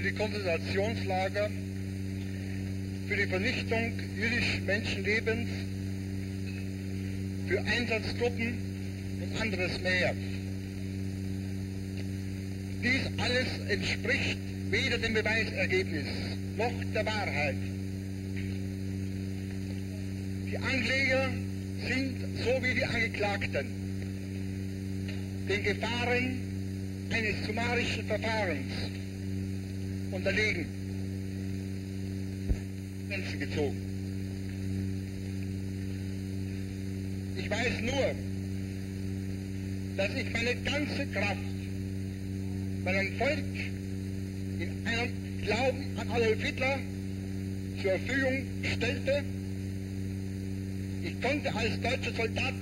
für die Konzentrationslager, für die Vernichtung jüdischen Menschenlebens, für Einsatzgruppen und anderes mehr. Dies alles entspricht weder dem Beweisergebnis noch der Wahrheit. Die Ankläger sind so wie die Angeklagten den Gefahren eines summarischen Verfahrens unterlegen. Grenzen gezogen. Ich weiß nur, dass ich meine ganze Kraft meinem Volk in einem Glauben an Adolf Hitler zur Verfügung stellte. Ich konnte als deutscher Soldat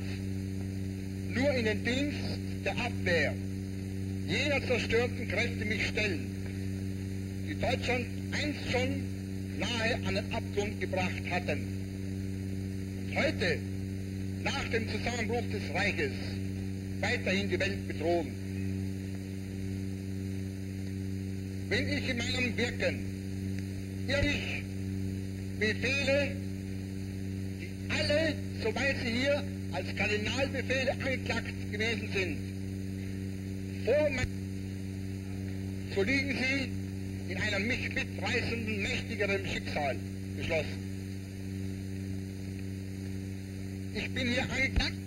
nur in den Dienst der Abwehr jener zerstörten Kräfte mich stellen, die Deutschland einst schon nahe an den Abgrund gebracht hatten. Heute, nach dem Zusammenbruch des Reiches, weiterhin die Welt bedrohen. Wenn ich in meinem Wirken ehrlich Befehle, die alle, soweit sie hier als Kardinalbefehle angeklagt gewesen sind, vor mir, so liegen sie in einem mich mitreißenden, mächtigeren Schicksal geschlossen. Ich bin hier angeklagt.